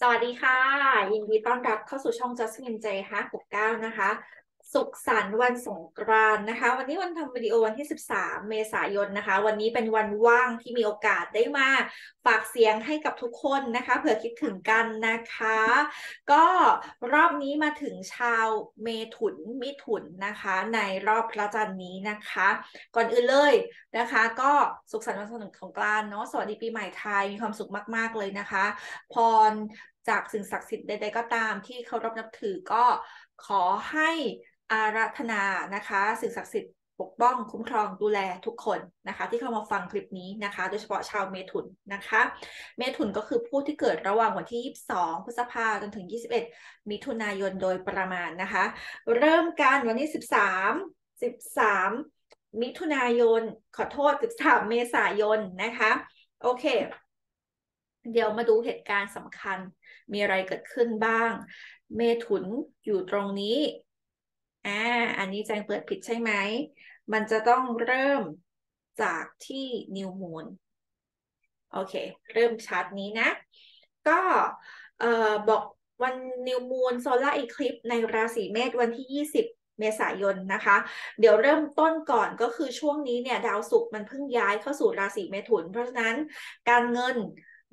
สวัสดีค่ะยินดีต้อนรับเข้าสู่ช่อง Jasmine J 569นะคะสุขสันต์วันสงกรานต์นะคะวันนี้วันทำวิดีโอวันที่13เมษายนนะคะวันนี้เป็นวันว่างที่มีโอกาสได้มาฝากเสียงให้กับทุกคนนะคะเผื่อคิดถึงกันนะคะก็รอบนี้มาถึงชาวเมถุนมิถุนนะคะในรอบพระจันทร์นี้นะคะก่อนอื่นเลยนะคะก็สุขสันต์วันสงกรานต์เนาะสวัสดีปีใหม่ไทยมีความสุขมากๆเลยนะคะพรจากสิ่งศักดิ์สิทธิ์ใดๆก็ตามที่เคารพนับถือก็ขอให้อาราธนานะคะสิ่งศักดิ์สิทธิ์ปกป้องคุ้มครองดูแลทุกคนนะคะที่เข้ามาฟังคลิปนี้นะคะโดยเฉพาะชาวเมถุนนะคะเมถุนก็คือผู้ที่เกิดระหว่างวันที่22พฤษภาคมจนถึง21มิถุนายนโดยประมาณนะคะเริ่มกันวันที่13มิถุนายนขอโทษ13เมษายนนะคะโอเคเดี๋ยวมาดูเหตุการณ์สำคัญมีอะไรเกิดขึ้นบ้างเมถุนอยู่ตรงนี้อันนี้แจงเปิดผิดใช่ไหมมันจะต้องเริ่มจากที่นิวมูนโอเคเริ่มชาร์ตนี้นะก็บอกวันนิวมูนโซล่าอีคลิปในราศีเมษวันที่20เมษายนนะคะเดี๋ยวเริ่มต้นก่อนก็คือช่วงนี้เนี่ยดาวศุกร์มันเพิ่งย้ายเข้าสู่ราศีเมถุนเพราะฉะนั้นการเงิน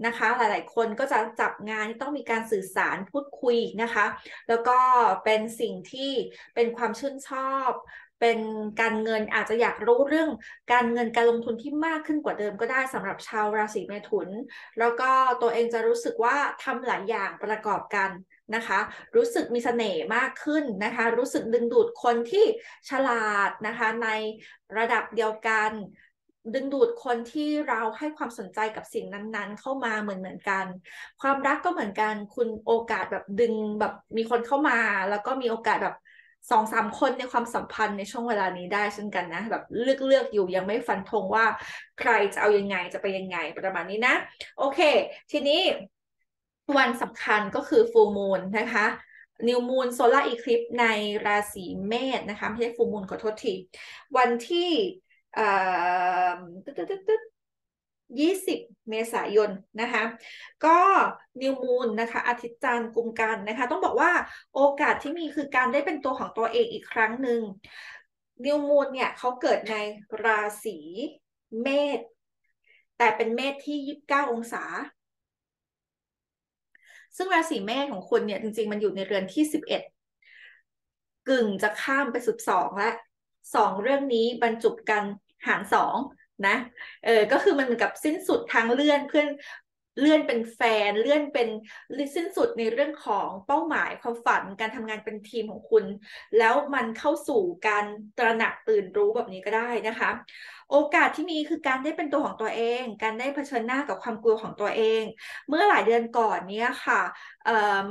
นะคะหลายๆคนก็จะจับงานที่ต้องมีการสื่อสารพูดคุยนะคะแล้วก็เป็นสิ่งที่เป็นความชื่นชอบเป็นการเงินอาจจะอยากรู้เรื่องการเงินการลงทุนที่มากขึ้นกว่าเดิมก็ได้สำหรับชาวราศีเมถุนแล้วก็ตัวเองจะรู้สึกว่าทำหลายอย่างประกอบกันนะคะรู้สึกมีเสน่ห์มากขึ้นนะคะรู้สึกดึงดูดคนที่ฉลาดนะคะในระดับเดียวกันดึงดูดคนที่เราให้ความสนใจกับสิ่งนั้นๆเข้ามาเหมือนกันความรักก็เหมือนกันคุณโอกาสแบบดึงแบบมีคนเข้ามาแล้วก็มีโอกาสแบบ2-3คนในความสัมพันธ์ในช่วงเวลานี้ได้เช่นกันนะแบบเลือกอยู่ยังไม่ฟันธงว่าใครจะเอายังไงจะไปยังไงประมาณนี้นะโอเคทีนี้วันสำคัญก็คือฟูลมูนนะคะนิวมูนโซล่าอีคลิปในราศีเมษนะคะไม่ใช่ฟูลมูนขอโทษทีวันที่20 เมษายนนะคะก็นิวมูนนะคะอาทิตย์จันทร์กุมกันนะคะต้องบอกว่าโอกาสที่มีคือการได้เป็นตัวของตัวเองอีกครั้งหนึ่งนิวมูนเนี่ยเขาเกิดในราศีเมษแต่เป็นเมษที่29องศาซึ่งราศีเมษของคุณเนี่ยจริงๆมันอยู่ในเรือนที่11กึ่งจะข้ามไป12แล้ว2เรื่องนี้บรรจุกันหาร2นะก็คือมันเหมือนกับสิ้นสุดทางเลื่อนเพื่อนเลื่อนเป็นแฟนเลื่อนเป็นสิ้นสุดในเรื่องของเป้าหมายความฝันการทำงานเป็นทีมของคุณแล้วมันเข้าสู่การตระหนักตื่นรู้แบบนี้ก็ได้นะคะโอกาสที่มีคือการได้เป็นตัวของตัวเองการได้เผชิญหน้ากับความกลัวของตัวเองเมื่อหลายเดือนก่อนเนี้ยค่ะ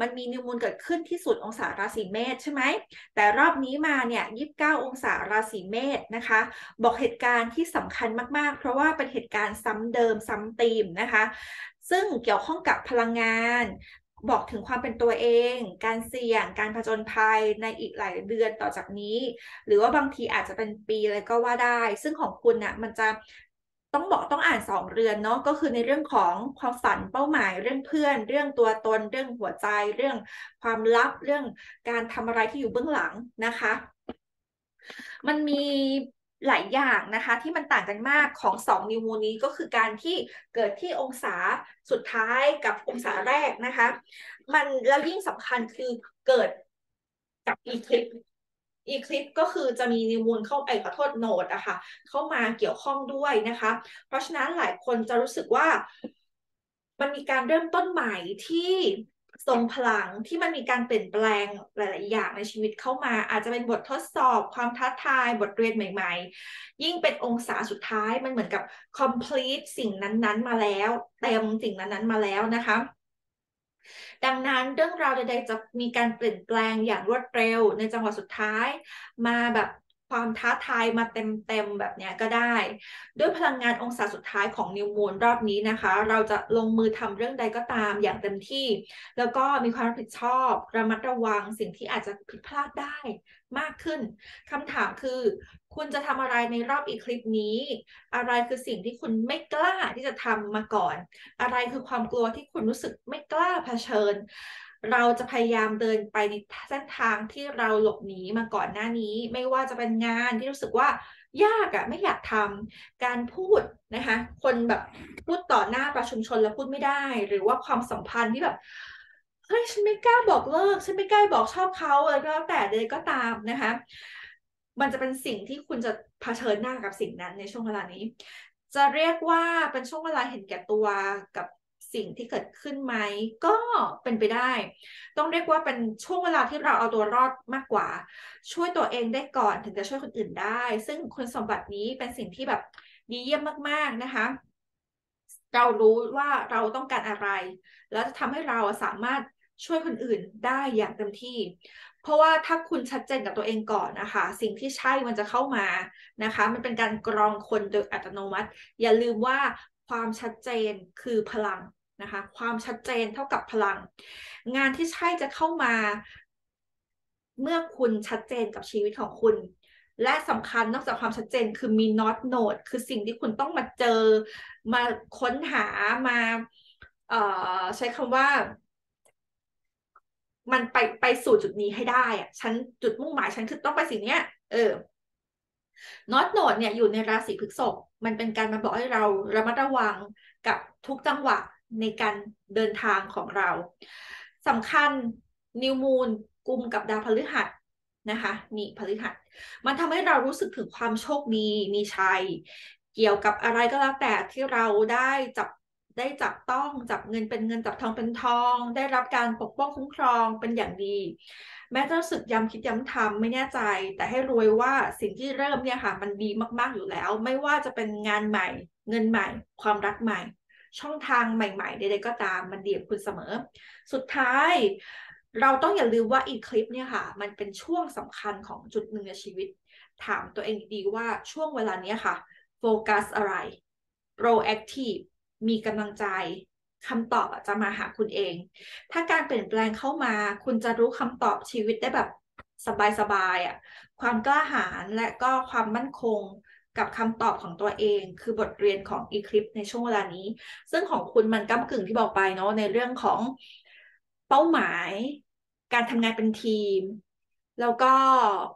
มันมีนิวมูนเกิดขึ้นที่0องศาราศีเมษใช่ไหมแต่รอบนี้มาเนี่ย29องศาราศีเมษนะคะบอกเหตุการณ์ที่สำคัญมากๆเพราะว่าเป็นเหตุการณ์ซ้ำเดิมซ้ำธีมนะคะซึ่งเกี่ยวข้องกับพลังงานบอกถึงความเป็นตัวเองการเสี่ยงการผจญภัยในอีกหลายเดือนต่อจากนี้หรือว่าบางทีอาจจะเป็นปีอะไรก็ว่าได้ซึ่งของคุณนะมันจะต้องอ่าน2เรือนเนาะก็คือในเรื่องของความฝันเป้าหมายเรื่องเพื่อนเรื่องตัวตนเรื่องหัวใจเรื่องความลับเรื่องการทำอะไรที่อยู่เบื้องหลังนะคะมันมีหลายอย่างนะคะที่มันต่างกันมากของ2นิวมูนนี้ก็คือการที่เกิดที่องศาสุดท้ายกับองศาแรกนะคะมันแล้วยิ่งสำคัญคือเกิดกับอีคลิปก็คือจะมีนิวมูนเข้าไปขอโทษโนดอะค่ะเข้ามาเกี่ยวข้องด้วยนะคะเพราะฉะนั้นหลายคนจะรู้สึกว่ามันมีการเริ่มต้นใหม่ที่ทรงพลังที่มันมีการเปลี่ยนแปลงหลายๆอย่างในชีวิตเข้ามาอาจจะเป็นบททดสอบความท้าทายบทเรียนใหม่ๆยิ่งเป็นองศาสุดท้ายมันเหมือนกับ complete สิ่งนั้นๆมาแล้วเต็มสิ่งนั้นๆมาแล้วนะคะดังนั้นเรื่องราวใดๆจะมีการเปลี่ยนแปลงอย่างรวดเร็วในจังหวะสุดท้ายมาแบบ ความท้าทายมาเต็มแบบนี้ก็ได้ด้วยพลังงานองศาสุดท้ายของนิวมูนรอบนี้นะคะเราจะลงมือทำเรื่องใดก็ตามอย่างเต็มที่แล้วก็มีความรับผิดชอบระมัดระวังสิ่งที่อาจจะผิดพลาดได้มากขึ้นคำถามคือคุณจะทำอะไรในรอบอีคลิปนี้อะไรคือสิ่งที่คุณไม่กล้าที่จะทำมาก่อนอะไรคือความกลัวที่คุณรู้สึกไม่กล้าเผชิญเราจะพยายามเดินไปในเส้นทางที่เราหลบหนีมาก่อนหน้านี้ไม่ว่าจะเป็นงานที่รู้สึกว่ายากอะไม่อยากทำการพูดนะคะคนแบบพูดต่อหน้าประชุมชนแล้วพูดไม่ได้หรือว่าความสัมพันธ์ที่แบบเฮ้ยฉันไม่กล้าบอกเลิกฉันไม่กล้าบอกชอบเขาอะไรก็แล้วแต่เลยก็ตามนะคะมันจะเป็นสิ่งที่คุณจะเผชิญหน้ากับสิ่งนั้นในช่วงเวลานี้จะเรียกว่าเป็นช่วงเวลาเห็นแก่ตัวกับสิ่งที่เกิดขึ้นไหมก็เป็นไปได้ต้องเรียกว่าเป็นช่วงเวลาที่เราเอาตัวรอดมากกว่าช่วยตัวเองได้ก่อนถึงจะช่วยคนอื่นได้ซึ่งคุณสมบัตินี้เป็นสิ่งที่แบบดีเยี่ยมมากๆนะคะเรารู้ว่าเราต้องการอะไรแล้วจะทำให้เราสามารถช่วยคนอื่นได้อย่างเต็มที่เพราะว่าถ้าคุณชัดเจนกับตัวเองก่อนนะคะสิ่งที่ใช่มันจะเข้ามานะคะมันเป็นการกรองคนโดยอัตโนมัติอย่าลืมว่าความชัดเจนคือพลังนะคะความชัดเจนเท่ากับพลังงานที่ใช่จะเข้ามาเมื่อคุณชัดเจนกับชีวิตของคุณและสำคัญนอกจากความชัดเจนคือมี not note คือสิ่งที่คุณต้องมาเจอมาค้นหามาใช้คำว่ามันไปสู่จุดนี้ให้ได้อะฉันจุดมุ่งหมายฉันคือต้องไปสิ่งเนี้ยNorth Node เนี่ยอยู่ในราศีพฤษภมันเป็นการมาบอกให้เราระมัดระวังกับทุกจังหวะในการเดินทางของเราสำคัญ New Moon กุมกับดาวพฤหัสนะคะนี่พฤหัสมันทำให้เรารู้สึกถึงความโชคดีมีชัยเกี่ยวกับอะไรก็แล้วแต่ที่เราได้จับต้องจับเงินเป็นเงินจับทองเป็นทองได้รับการปกป้องคุ้มครองเป็นอย่างดีแม้จะรู้สึกย้ำคิดย้ำทำไม่แน่ใจแต่ให้รู้ว่าสิ่งที่เริ่มเนี่ยค่ะมันดีมากๆอยู่แล้วไม่ว่าจะเป็นงานใหม่เงินใหม่ความรักใหม่ช่องทางใหม่ๆใดๆก็ตามมันดีกับคุณเสมอสุดท้ายเราต้องอย่าลืมว่าอีคลิปเนี่ยค่ะมันเป็นช่วงสำคัญของจุดหนึ่งในชีวิตถามตัวเองดีว่าช่วงเวลานี้ค่ะโฟกัสอะไร proactiveมีกำลังใจคำตอบจะมาหาคุณเองถ้าการเปลี่ยนแปลงเข้ามาคุณจะรู้คำตอบชีวิตได้แบบสบายๆความกล้าหาญและก็ความมั่นคงกับคำตอบของตัวเองคือบทเรียนของอีคลิปในช่วงเวลานี้ซึ่งของคุณมันก้ำกึ่งที่บอกไปเนาะในเรื่องของเป้าหมายการทำงานเป็นทีมแล้วก็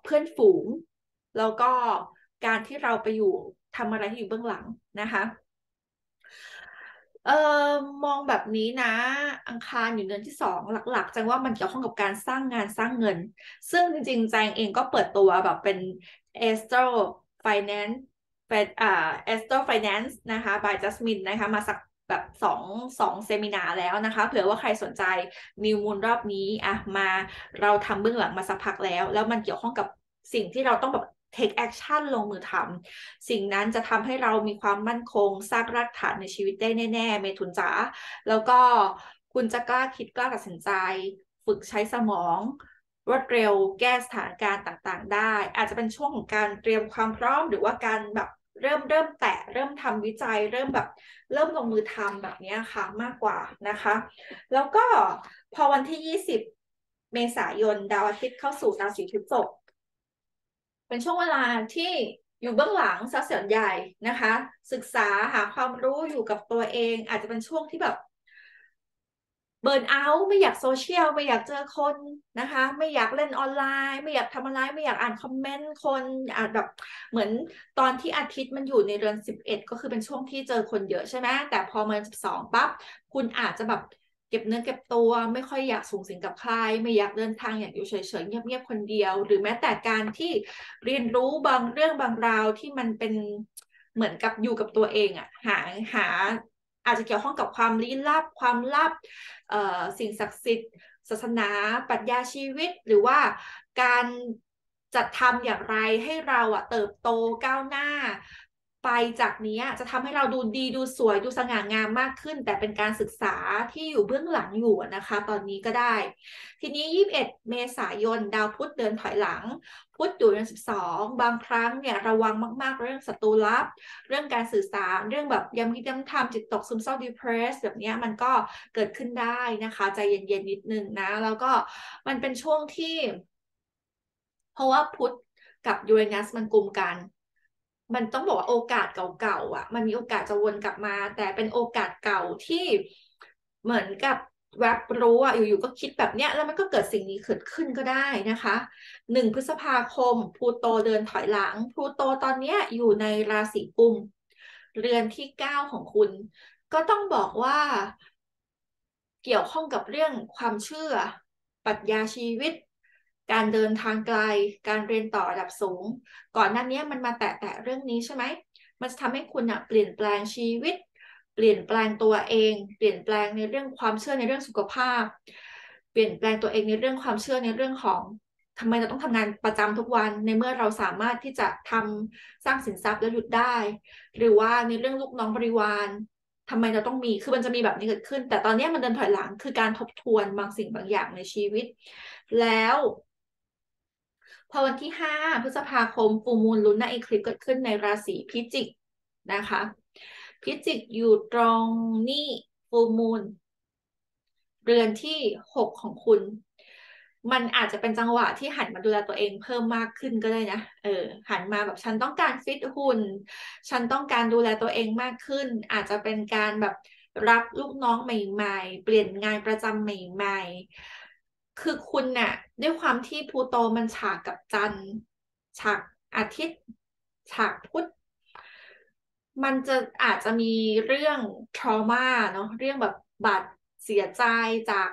เพื่อนฝูงแล้วก็การที่เราไปอยู่ทำอะไรที่อยู่เบื้องหลังนะคะมองแบบนี้นะอังคารอยู่เดือนที่2หลักๆแจงว่ามันเกี่ยวข้องกับการสร้างงานสร้างเงินซึ่งจริงๆแจงเองก็เปิดตัวแบบเป็น Astro Finance นะคะ by Jasmine นะคะมาสักแบบสองเซมินาแล้วนะคะเผื่อว่าใครสนใจ New Moon รอบนี้มาเราทำเบื้องหลังมาสักพักแล้วมันเกี่ยวข้องกับสิ่งที่เราต้องแบบtake action ลงมือทำสิ่งนั้นจะทำให้เรามีความมั่นคงสร้างรากฐานในชีวิตได้แน่ๆเมถุนจ๋าแล้วก็คุณจะกล้าคิดกล้าตัดสินใจฝึกใช้สมองรวดเร็วแก้สถานการณ์ต่างๆได้อาจจะเป็นช่วงของการเตรียมความพร้อมหรือว่าการแบบเริ่มแตะเริ่มทำวิจัยเริ่มลงมือทำแบบนี้ค่ะมากกว่านะคะแล้วก็พอวันที่20เมษายนดาวอาทิตย์เข้าสู่ราศีพฤษภเป็นช่วงเวลาที่อยู่เบื้องหลังซะส่วนใหญ่นะคะศึกษาหาความรู้อยู่กับตัวเองอาจจะเป็นช่วงที่แบบเบิร์นเอาท์ไม่อยากโซเชียลไม่อยากเจอคนนะคะไม่อยากเล่นออนไลน์ไม่อยากทำอะไรไม่อยากอ่านคอมเมนต์คนอาจแบบเหมือนตอนที่อาทิตย์มันอยู่ในเรือน11ก็คือเป็นช่วงที่เจอคนเยอะใช่ไหมแต่พอมา12ปั๊บคุณอาจจะแบบเก็บเนื้อเก็บตัวไม่ค่อยอยากสูงสิงกับใครไม่อยากเดินทางอยากอยู่เฉยๆเงียบๆคนเดียวหรือแม้แต่การที่เรียนรู้บางเรื่องบางราวที่มันเป็นเหมือนกับอยู่กับตัวเองหาอาจจะเกี่ยวข้องกับความลี้ลับความลับสิ่งศักดิ์สิทธิ์ศาสนาปรัชญาชีวิตหรือว่าการจัดทำอย่างไรให้เราเติบโตก้าวหน้า ไปจากนี้จะทำให้เราดูดีดูสวยดูสง่างามมากขึ้นแต่เป็นการศึกษาที่อยู่เบื้องหลังอยู่นะคะตอนนี้ก็ได้ทีนี้21เมษายนดาวพุธเดินถอยหลังพุธอยู่ใน12บางครั้งเนี่ยระวังมากๆเรื่องศัตรูลับเรื่องการสื่อสารเรื่องแบบย้ำคิดย้ำทำจิตตกซึมเศร้า depressed แบบนี้มันก็เกิดขึ้นได้นะคะใจเย็นๆนิดนึงนะแล้วก็มันเป็นช่วงที่เพราะว่าพุธกับยูเรนัสมันกลุ่มกันมันต้องบอกว่าโอกาสเก่าๆอ่ะมันมีโอกาสจะวนกลับมาแต่เป็นโอกาสเก่าที่เหมือนกับรับรู้อ่ะอยู่ๆก็คิดแบบเนี้ยแล้วมันก็เกิดสิ่งนี้เกิดขึ้นก็ได้นะคะ1พฤษภาคมพลูโตเดินถอยหลังพลูโตตอนเนี้ยอยู่ในราศีกุมเรือนที่9ของคุณก็ต้องบอกว่าเกี่ยวข้องกับเรื่องความเชื่อปรัชญาชีวิตการเดินทางไกลการเรียนต่อระดับสูงก่อนหน้านี้มันมาแตะเรื่องนี้ใช่ไหมมันจะทำให้คุณเปลี่ยนแปลงชีวิตเปลี่ยนแปลงตัวเองเปลี่ยนแปลงในเรื่องความเชื่อในเรื่องสุขภาพเปลี่ยนแปลงตัวเองในเรื่องความเชื่อในเรื่องของทำไมเราต้องทำงานประจำทุกวันในเมื่อเราสามารถที่จะทำสร้างสินทรัพย์แล้วหยุดได้หรือว่าในเรื่องลูกน้องบริวารทำไมเราต้องมีคือมันจะมีแบบนี้เกิดขึ้นแต่ตอนนี้มันเดินถอยหลังคือการทบทวนบางสิ่งบางอย่างในชีวิตแล้วพอวันที่5พฤษภาคมฟูลมูนลุนนาเอคลิปเกิดขึ้นในราศีพิจิกนะคะพิจิกอยู่ตรงนี้ฟูลมูนเรือนที่6ของคุณมันอาจจะเป็นจังหวะที่หันมาดูแลตัวเองเพิ่มมากขึ้นก็ได้นะหันมาแบบฉันต้องการฟิตหุ่นฉันต้องการดูแลตัวเองมากขึ้นอาจจะเป็นการแบบรับลูกน้องใหม่ๆเปลี่ยนงานประจำใหม่ๆคือคุณน่ะด้วยความที่พลูโตมันฉากกับจันทร์ฉากอาทิตย์ฉากพุธมันจะอาจจะมีเรื่องทรอมาเนาะเรื่องแบบบาดเสียใจจาก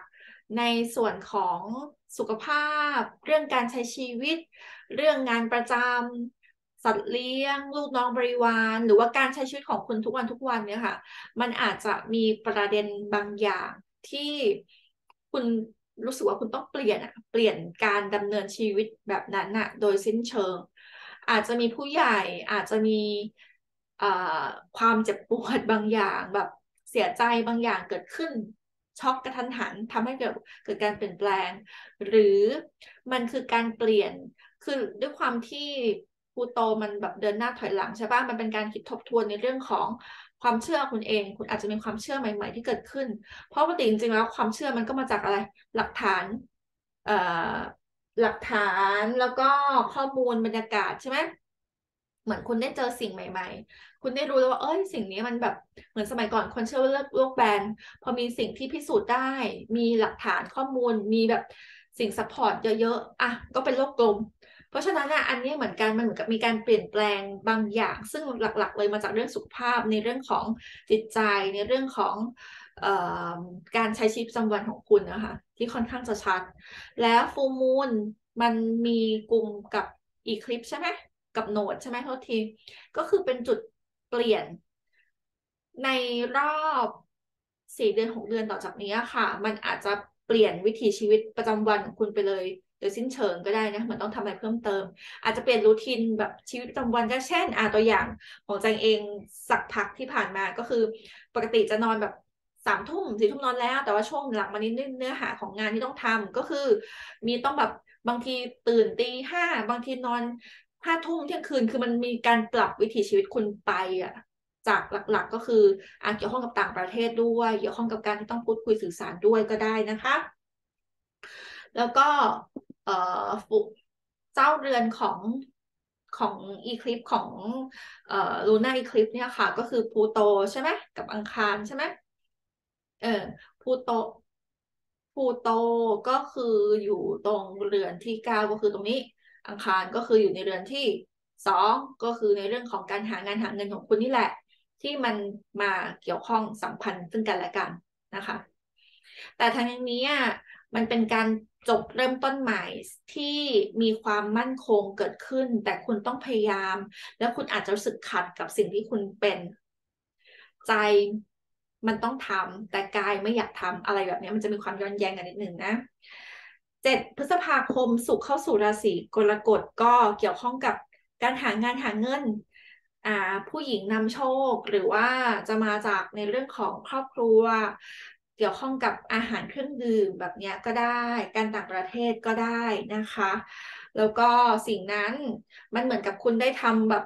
ในส่วนของสุขภาพเรื่องการใช้ชีวิตเรื่องงานประจำสัตว์เลี้ยงลูกน้องบริวารหรือว่าการใช้ชีวิตของคุณทุกวันเนี่ยค่ะมันอาจจะมีประเด็นบางอย่างที่คุณรู้สึกว่าคุณต้องเปลี่ยนการดำเนินชีวิตแบบนั้นน่ะโดยสิ้นเชิงอาจจะมีผู้ใหญ่อาจจะมีความเจ็บปวดบางอย่างแบบเสียใจบางอย่างเกิดขึ้นช็อกกระทันหันทำให้เกิดการเปลี่ยนแปลงหรือมันคือการเปลี่ยนคือด้วยความที่พลูโตมันแบบเดินหน้าถอยหลังใช่ป่ะมันเป็นการคิดทบทวนในเรื่องของความเชื่อคุณเองคุณอาจจะมีความเชื่อใหม่ๆที่เกิดขึ้นเพราะปกติจริงๆแล้วความเชื่อมันก็มาจากอะไรหลักฐานแล้วก็ข้อมูลบรรยากาศใช่ไหมเหมือนคุณได้เจอสิ่งใหม่ๆคุณได้รู้แล้วว่าสิ่งนี้มันแบบเหมือนสมัยก่อนคนเชื่อว่าโลกแบนพอมีสิ่งที่พิสูจน์ได้มีหลักฐานข้อมูลมีแบบสิ่งซัพพอร์ตเยอะๆก็เป็นโลกกลมเพราะฉะนั้นอันนี้เหมือนกันมันเหมือนกับมีการเปลี่ยนแปลงบางอย่างซึ่งหลักๆเลยมาจากเรื่องสุขภาพในเรื่องของจิตใจในเรื่องของการใช้ชีวิตประจำวันของคุณนะคะที่ค่อนข้างจะชัดแล้วฟูลมูนมันมีกลุ่มกับอีคลิปใช่ไหมกับโนดใช่ไหมโทษทีก็คือเป็นจุดเปลี่ยนในรอบ4 เดือน 6 เดือนต่อจากนี้ค่ะมันอาจจะเปลี่ยนวิถีชีวิตประจำวันของคุณไปเลยโดยสิ้นเชิงก็ได้นะเหมือนต้องทำอะไรเพิ่มเติมอาจจะเปลี่ยนรูทีนแบบชีวิตประจำวันก็เช่นตัวอย่างของจังเองสักพักที่ผ่านมาก็คือปกติจะนอนแบบ3 ทุ่ม 4 ทุ่มนอนแล้วแต่ว่าช่วงหลังมานี้เนื้อหาของงานที่ต้องทำก็คือมีต้องแบบบางทีตื่นตี 5บางทีนอน5 ทุ่มเที่ยงคืนคือมันมีการปรับวิถีชีวิตคุณไปจากหลักๆก็คือเกี่ยวข้องกับต่างประเทศด้วยเกี่ยวข้องกับการที่ต้องพูดคุยสื่อสารด้วยก็ได้นะคะแล้วก็เจ้าเรือนของอีคลิปของลูน่าอีคลิปเนี่ยค่ะก็คือพลูโตใช่ไหมกับอังคารใช่ไหมพลูโตก็คืออยู่ตรงเรือนที่9ก็คือตรงนี้อังคารก็คืออยู่ในเรือนที่2ก็คือในเรื่องของการหางานหาเงินของคุณนี่แหละที่มันมาเกี่ยวข้องสัมพันธ์ซึ่งกันและกันนะคะแต่ทางนี้มันเป็นการจบเริ่มต้นใหม่ที่มีความมั่นคงเกิดขึ้นแต่คุณต้องพยายามแล้วคุณอาจจะรู้สึกขัดกับสิ่งที่คุณเป็นใจมันต้องทำแต่กายไม่อยากทำอะไรแบบนี้มันจะมีความย้อนแย้งกันนิดหนึ่งนะ7 พฤษภาคมศุกร์เข้าสู่ราศีกรกฎก็เกี่ยวข้องกับการหางานหาเงิน ผู้หญิงนำโชคหรือว่าจะมาจากในเรื่องของครอบครัวเกี่ยวข้องกับอาหารเครื่องดื่มแบบนี้ก็ได้การต่างประเทศก็ได้นะคะแล้วก็สิ่งนั้นมันเหมือนกับคุณได้ทำแบบ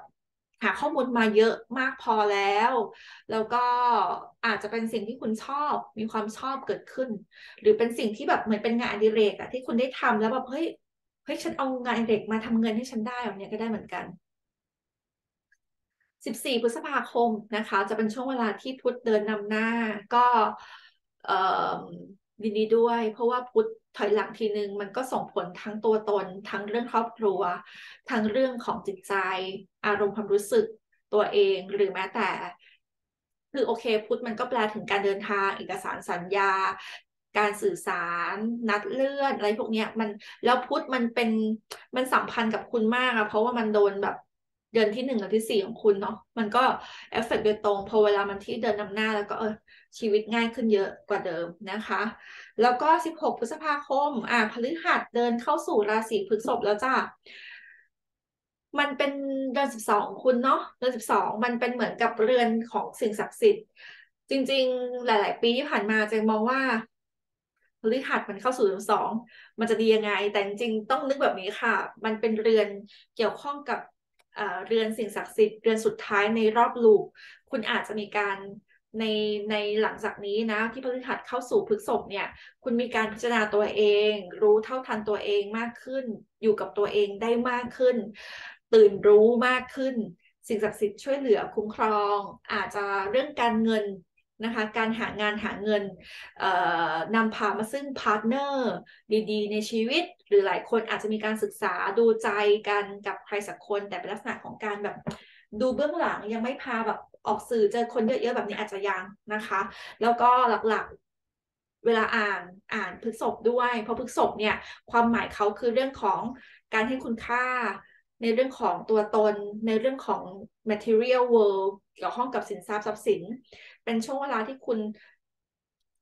หาข้อมูลมาเยอะมากพอแล้วแล้วก็อาจจะเป็นสิ่งที่คุณชอบมีความชอบเกิดขึ้นหรือเป็นสิ่งที่แบบเหมือนเป็นงานอดิเรกอะที่คุณได้ทำแล้วแบบเฮ้ยฉันเอางานอดิเรกมาทำเงินให้ฉันได้แบบนี้ก็ได้เหมือนกัน14 พฤษภาคมนะคะจะเป็นช่วงเวลาที่พุธเดินนำหน้าก็ยินดีด้วยเพราะว่าพุธถอยหลังทีนึงมันก็ส่งผลทั้งตัวตนทั้งเรื่องครอบครัวทั้งเรื่องของจิตใจอารมณ์ความรู้สึกตัวเองหรือแม้แต่คือโอเคพุธมันก็แปลถึงการเดินทางเอกสารสัญญาการสื่อสารนัดเลื่อนอะไรพวกนี้มันแล้วพุธมันเป็นมันสัมพันธ์กับคุณมากอะเพราะว่ามันโดนแบบเดือนที่1กับที่4ของคุณเนาะมันก็เอฟเฟกต์โดยตรงพอเวลามันที่เดินนำหน้าแล้วก็ชีวิตง่ายขึ้นเยอะกว่าเดิมนะคะแล้วก็16 พฤษภาคมพฤหัสเดินเข้าสู่ราศีพฤษภแล้วจ้ะมันเป็นเดือน12คุณเนาะเดือน12มันเป็นเหมือนกับเรือนของสิ่งศักดิ์สิทธิ์จริงๆหลายๆปีที่ผ่านมาเจงมองว่าพฤหัสมันเข้าสู่เดือน2มันจะดียังไงแต่จริงๆต้องนึกแบบนี้ค่ะมันเป็นเรือนเกี่ยวข้องกับเรือนสิ่งศักดิ์สิทธิ์เรือนสุดท้ายในรอบลูกคุณอาจจะมีการในหลังจากนี้นะที่พฤหัสเข้าสู่พฤษภเนี่ยคุณมีการพิจารณาตัวเองรู้เท่าทันตัวเองมากขึ้นอยู่กับตัวเองได้มากขึ้นตื่นรู้มากขึ้นสิ่งศักดิ์สิทธิ์ช่วยเหลือคุ้มครองอาจจะเรื่องการเงินนะคะการหางานหาเงินนำพามาซึ่งพาร์ทเนอร์ดีๆในชีวิตหรือหลายคนอาจจะมีการศึกษาดูใจกันกับใครสักคนแต่เป็นลักษณะของการแบบดูเบื้องหลังยังไม่พาแบบออกสื่อเจอคนเยอะๆแบบนี้อาจจะยังนะคะแล้วก็หลักๆเวลาอ่านพฤษภด้วยเพราะพฤษภเนี่ยความหมายเขาคือเรื่องของการให้คุณค่าในเรื่องของตัวตนในเรื่องของ material world เกี่ยวข้องกับสินทรัพย์ทรัพย์สินเป็นช่วงเวลาที่คุณ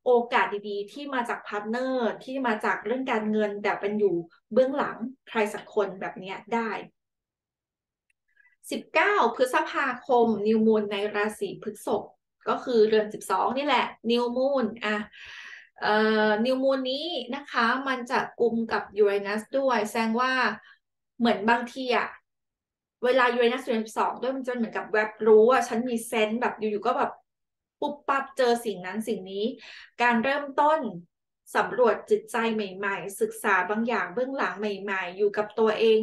โอกาสดีๆที่มาจากพาร์ทเนอร์ที่มาจากเรื่องการเงินแต่เป็นอยู่เบื้องหลังใครสักคนแบบนี้ได้19 พฤษภาคม นิวมูนในราศีพฤษภก็คือเดือน12นี่แหละนิวมูนนิวมูนนี้นะคะมันจะกุมกับยูเรนัสด้วยแสดงว่าเหมือนบางทีอะเวลายูเรนัสเดือน12ด้วยมันจะเหมือนกับแวบรู้ว่าฉันมีเซนส์แบบอยู่ๆก็แบบปุ๊บปั๊บเจอสิ่งนั้นสิ่งนี้การเริ่มต้นสำรวจจิตใจใหม่ๆศึกษาบางอย่างเบื้องหลังใหม่ๆอยู่กับตัวเอง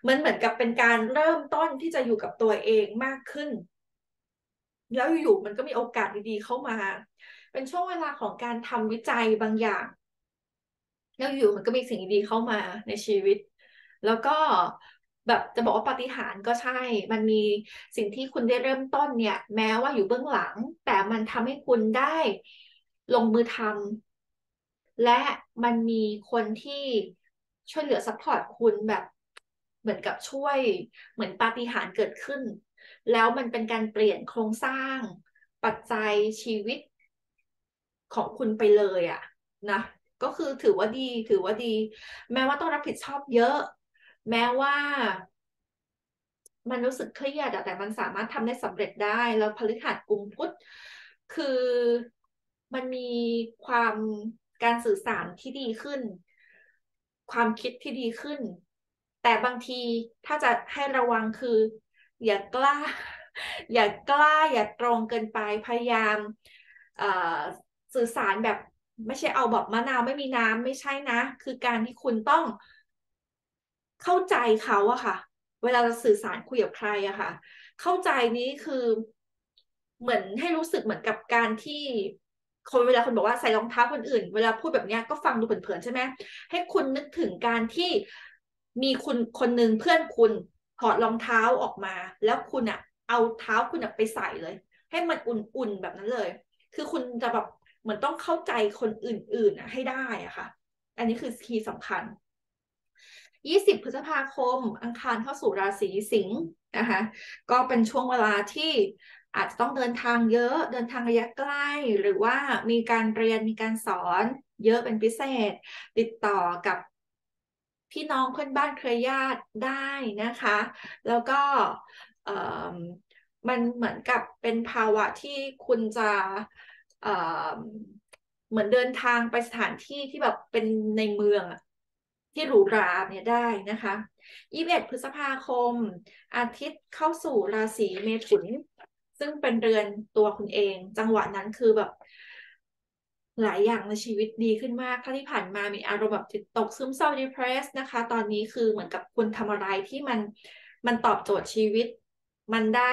เหมือนกับเป็นการเริ่มต้นที่จะอยู่กับตัวเองมากขึ้นแล้วอยู่ๆมันก็มีโอกาสดีๆเข้ามาเป็นช่วงเวลาของการทำวิจัยบางอย่างแล้วอยู่มันก็มีสิ่งดีๆเข้ามาในชีวิตแล้วก็แบบจะบอกว่าปาฏิหาริย์ก็ใช่มันมีสิ่งที่คุณได้เริ่มต้นเนี่ยแม้ว่าอยู่เบื้องหลังแต่มันทำให้คุณได้ลงมือทำและมันมีคนที่ช่วยเหลือซัพพอร์ตคุณแบบเหมือนกับช่วยเหมือนปาฏิหาริย์เกิดขึ้นแล้วมันเป็นการเปลี่ยนโครงสร้างปัจจัยชีวิตของคุณไปเลยอะนะก็คือถือว่าดีแม้ว่าต้องรับผิดชอบเยอะแม้ว่ามันรู้สึกเครียดแต่มันสามารถทำได้สำเร็จได้แล้วพฤหัสกุมพุธคือมันมีความการสื่อสารที่ดีขึ้นความคิดที่ดีขึ้นแต่บางทีถ้าจะให้ระวังคืออย่ากล้าอย่าตรงเกินไปพยายามสื่อสารแบบไม่ใช่เอาบอกมะนาวไม่มีน้ำไม่ใช่นะคือการที่คุณต้องเข้าใจเขาอะค่ะเวลาเราสื่อสารคุยกับใครอะค่ะเข้าใจนี้คือเหมือนให้รู้สึกเหมือนกับการที่คนเวลาคนบอกว่าใส่รองเท้าคนอื่นเวลาพูดแบบนี้ก็ฟังดูเผินๆใช่ไหมให้คุณนึกถึงการที่มีคุณคนหนึ่งเพื่อนคุณถอดรองเท้าออกมาแล้วคุณอะเอาเท้าคุณอะไปใส่เลยให้มันอุ่นๆแบบนั้นเลยคือคุณจะแบบเหมือนต้องเข้าใจคนอื่นๆให้ได้อะค่ะอันนี้คือคีย์สำคัญ20 พฤษภาคมอังคารเข้าสู่ราศีสิงห์นะคะก็เป็นช่วงเวลาที่อาจจะต้องเดินทางเยอะเดินทางระยะใกล้หรือว่ามีการเรียนมีการสอนเยอะเป็นพิเศษติดต่อกับพี่น้องเพื่อนบ้านเครือญาติได้นะคะแล้วก็ มันเหมือนกับเป็นภาวะที่คุณจะเหมือนเดินทางไปสถานที่ที่แบบเป็นในเมืองที่หรูหราเนี่ยได้นะคะ21 พฤษภาคมอาทิตย์เข้าสู่ราศีเมถุนซึ่งเป็นเรือนตัวคุณเองจังหวะนั้นคือแบบหลายอย่างในชีวิตดีขึ้นมากถ้าที่ผ่านมามีอารมณ์แบบจิตตกซึมเศร้า depressed นะคะตอนนี้คือเหมือนกับคุณทำอะไรที่มันตอบโจทย์ชีวิตมันได้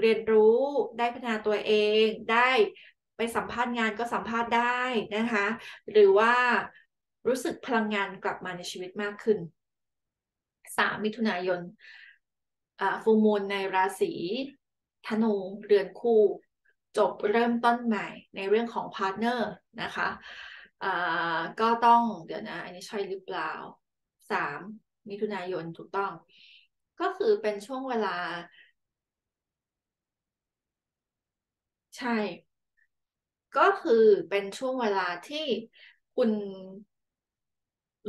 เรียนรู้ได้พัฒนาตัวเองได้ไปสัมภาษณ์งานก็สัมภาษณ์ได้นะคะหรือว่ารู้สึกพลังงานกลับมาในชีวิตมากขึ้น3 มิถุนายนฟูลมูนในราศีธนูเรือนคู่จบเริ่มต้นใหม่ในเรื่องของพาร์ทเนอร์นะคะก็ต้องเดี๋ยวนะอันนี้ใช่หรือเปล่า3 มิถุนายนถูกต้องก็คือเป็นช่วงเวลาใช่ก็คือเป็นช่วงเวลาที่คุณ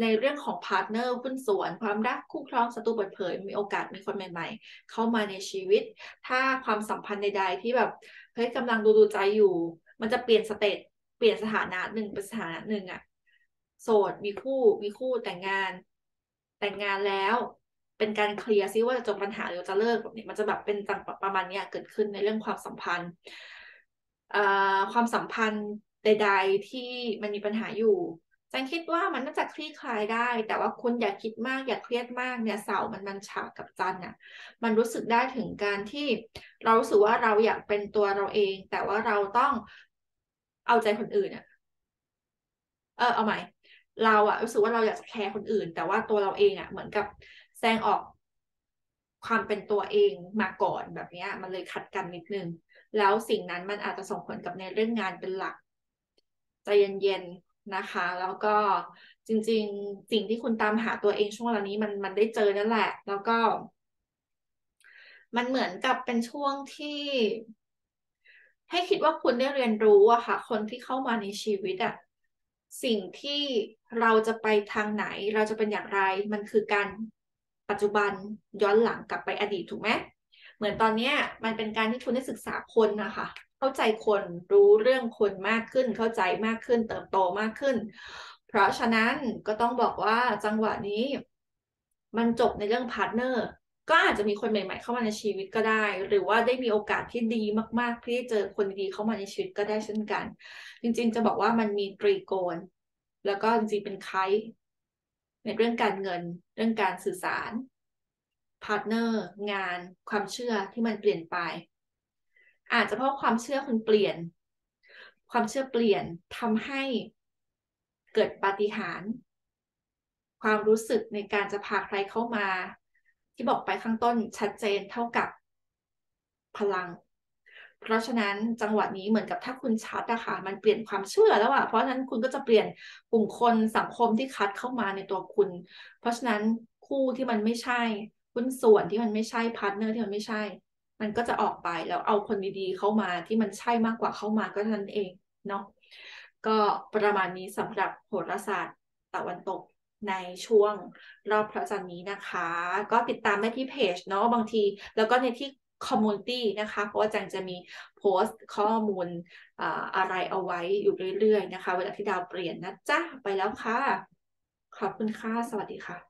ในเรื่องของพาร์ทเนอร์หุ้นส่วนความรักคู่ครองศัตรูเปิดเผยมีโอกาสมีคนใหม่ๆเข้ามาในชีวิตถ้าความสัมพันธ์ใดๆที่แบบเฮ้ยกำลังดูใจอยู่มันจะเปลี่ยนสเตจเปลี่ยนสถานะหนึ่งเป็นสถานะหนึ่งอะโสดมีคู่แต่งงานแล้วเป็นการเคลียร์ซิว่าจะจบปัญหาหรือจะเลิกแบบนี้มันจะแบบเป็นต่างประมาณนี้เกิดขึ้นในเรื่องความสัมพันธ์ความสัมพันธ์ใดๆที่มันมีปัญหาอยู่ฉันคิดว่ามันน่าจะคลี่คลายได้แต่ว่าคุณอย่าคิดมากอย่าเครียดมากเนี่ยเสาร์มันฉากกับจันทร์น่ะมันรู้สึกได้ถึงการที่เรารู้สึกว่าเราอยากเป็นตัวเราเองแต่ว่าเราต้องเอาใจคนอื่นอ่ะเอาใหม่เราอ่ะรู้สึกว่าเราอยากจะแคร์คนอื่นแต่ว่าตัวเราเองอ่ะเหมือนกับแสดงออกความเป็นตัวเองมาก่อนแบบนี้มันเลยขัดกันนิดนึงแล้วสิ่งนั้นมันอาจจะส่งผลกับในเรื่องงานเป็นหลักใจเย็นๆนะคะแล้วก็จริงๆสิ่งที่คุณตามหาตัวเองช่วงเวลานี้มันได้เจอนั่นแหละแล้วก็มันเหมือนกับเป็นช่วงที่ให้คิดว่าคุณได้เรียนรู้อะค่ะคนที่เข้ามาในชีวิตอะสิ่งที่เราจะไปทางไหนเราจะเป็นอย่างไรมันคือการปัจจุบันย้อนหลังกลับไปอดีตถูกไหมเหมือนตอนนี้มันเป็นการที่คุณได้ศึกษาคนนะคะเข้าใจคนรู้เรื่องคนมากขึ้นเข้าใจมากขึ้นเติบโตมากขึ้นเพราะฉะนั้นก็ต้องบอกว่าจังหวะนี้มันจบในเรื่องพาร์ทเนอร์ก็อาจจะมีคนใหม่ๆเข้ามาในชีวิตก็ได้หรือว่าได้มีโอกาสที่ดีมากๆที่เจอคนดีเข้ามาในชีวิตก็ได้เช่นกันจริงๆจะบอกว่ามันมีตรีโกณแล้วก็จริงๆเป็นไคส์ในเรื่องการเงินเรื่องการสื่อสารพาร์ทเนอร์งานความเชื่อที่มันเปลี่ยนไปอาจจะเพราะความเชื่อคุณเปลี่ยนความเชื่อเปลี่ยนทำให้เกิดปาฏิหาริย์ความรู้สึกในการจะพาใครเข้ามาที่บอกไปข้างต้นชัดเจนเท่ากับพลังเพราะฉะนั้นจังหวะนี้เหมือนกับถ้าคุณชัดนะคะมันเปลี่ยนความเชื่อแล้วอะเพราะฉะนั้นคุณก็จะเปลี่ยนกลุ่มคนสังคมที่คัดเข้ามาในตัวคุณเพราะฉะนั้นคู่ที่มันไม่ใช่หุ้นส่วนที่มันไม่ใช่พาร์ทเนอร์ที่มันไม่ใช่มันก็จะออกไปแล้วเอาคนดีๆเข้ามาที่มันใช่มากกว่าเข้ามาก็เท่านั้นเองเนาะก็ประมาณนี้สำหรับโหราศาสตร์ตะวันตกในช่วงรอบพระจันทร์นี้นะคะก็ติดตามได้ที่เพจเนาะบางทีแล้วก็ในที่คอมมูนิตี้นะคะเพราะว่าจังจะมีโพสต์ข้อมูลอะไรเอาไว้อยู่เรื่อยๆนะคะเวลาที่ดาวเปลี่ยนนะจ๊ะไปแล้วค่ะขอบคุณค่ะสวัสดีค่ะ